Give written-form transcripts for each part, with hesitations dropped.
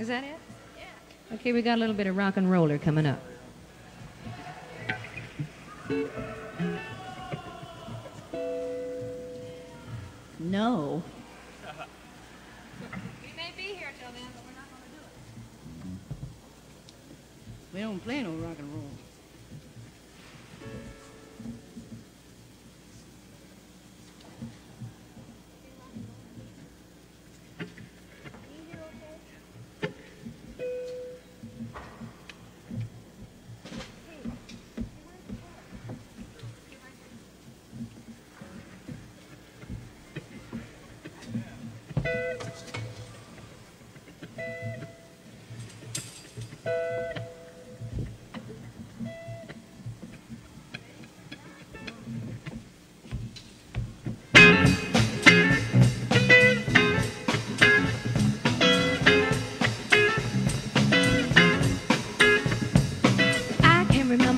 Is that it? Yeah. Okay, we got a little bit of rock and roller coming up. No. We may be here till then, but we're not going to do it. We don't play no rock and roll.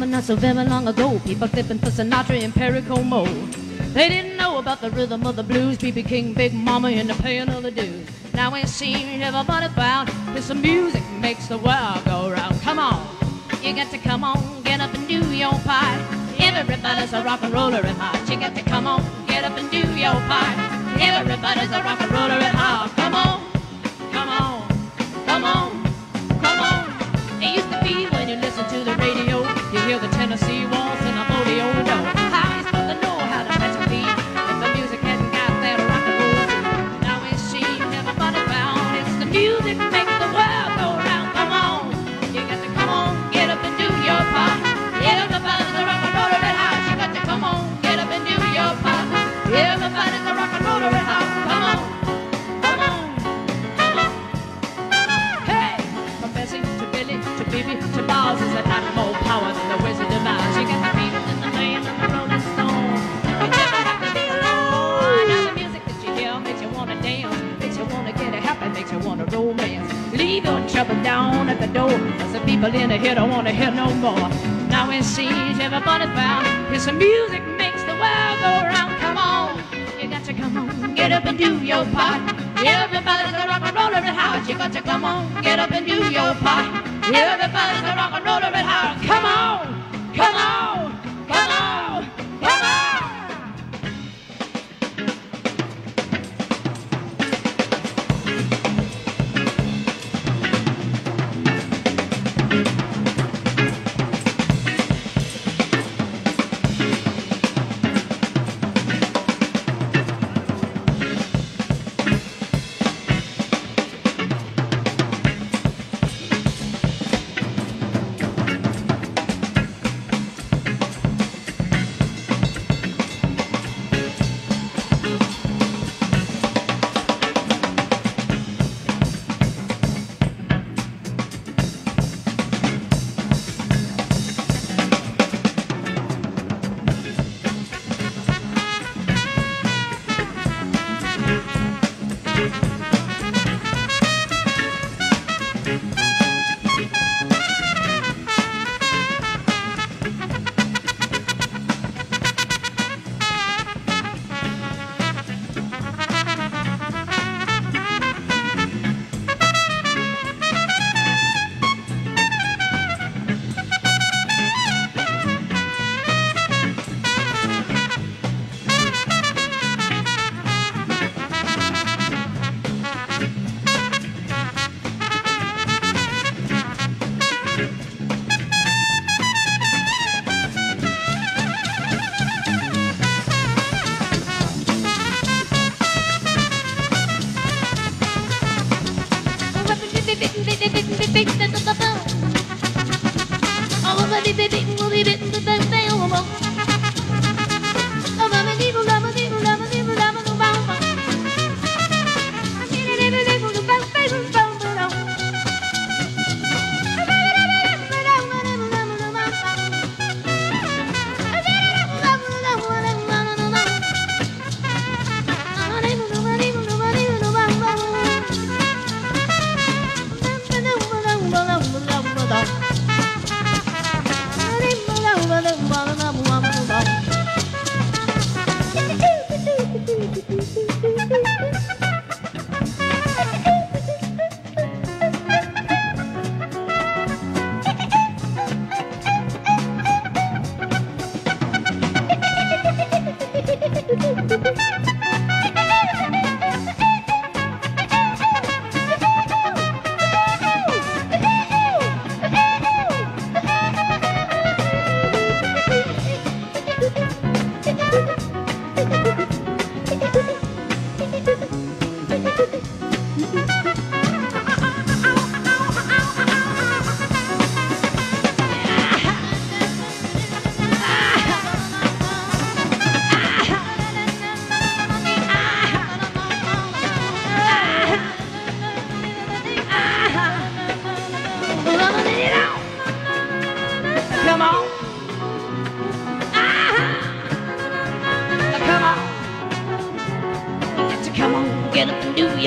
Not so very long ago, people clipping for Sinatra and Pericomo. They didn't know about the rhythm of the blues, B.B. King, Big Mama, and the paying of the dues. Now ain't seen everybody bound, 'cause the music makes the world go round. Come on, you got to come on, get up and do your part. Everybody's a rock and roller at heart. You got to come on, get up and do your part. Everybody's a rock and roller at heart. Come on, come on, come on, come on. It used to be when you listen to the radio, you hear the Tennessee waltz and a rodeo. How you supposed to know how to catch a beat if the music hadn't got that rock and roll? Now it's she, everybody found. It's the music makes the world go round. Come on, you got to come on, get up and do your part. Everybody's a rock and roller at house. You got to come on, get up and do your part. Everybody's a rock and roller at house. Come on, come on, come on. Hey, from Bessie to Billy to Bibi to Boz is a lot more power than the Wizard of Oz. You got the Beatles and the Band and the Rolling Stones. You never have to be alone. Now the music that you hear makes you want to dance, makes you want to get happy, makes you want to romance. Leave your trouble down at the door, 'cause the people in the here don't want to hear no more. Now it seems everybody's bound. It's the music makes the world go round. Come on, you got to come on, get up and do your part. Everybody's a rock and roller at house. You got to come on, get up and do your part. Everybody's a rock and roller at heart. Come on, come on, come on, come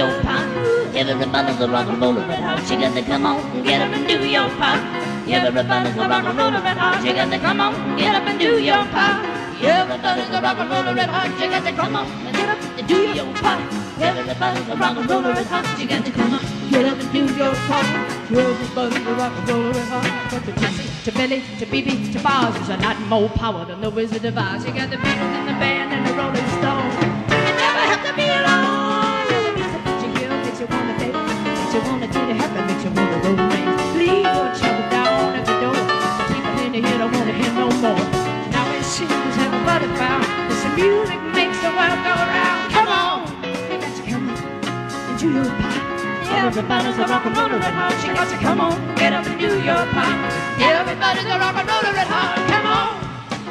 your pop. Everybody's a rock and roller red hot. She got to come on and get up and do your pop. Everybody's a rock and roller red hot. She got to come on and get up and do your pop. Everybody's a rock and roller red hot. She got to come on and get up and do your pop. Everybody's a rock and roller red hot. She got to come on and get up and do your pop. Everybody's a rock and roller red hot. But the Jesse, to Billy, to BB, to Boz is a lot more power than the Wizard of Oz. You got the Beatles and the band and the Rolling Stones. You never have to be alone. You wanna do to heaven, makes you wanna roll things. Leave each other down at the door. People in here don't wanna hear no more. Now it seems everybody found that the music makes the world go round. Come on, you got to come on and do your part. Everybody's a rock and roller at heart. You got to come on, get up and do your part. Everybody's a rock and roller at heart. Come on,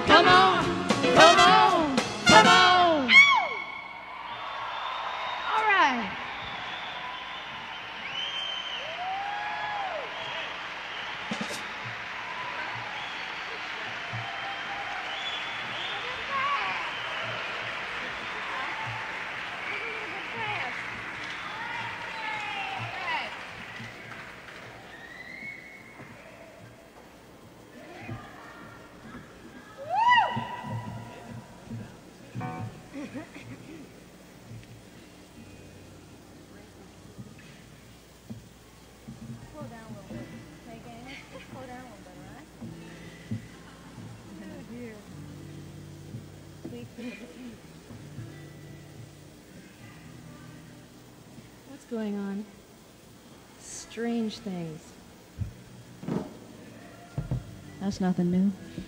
come on, come on, come on. All right. What's going on? Strange things. That's nothing new.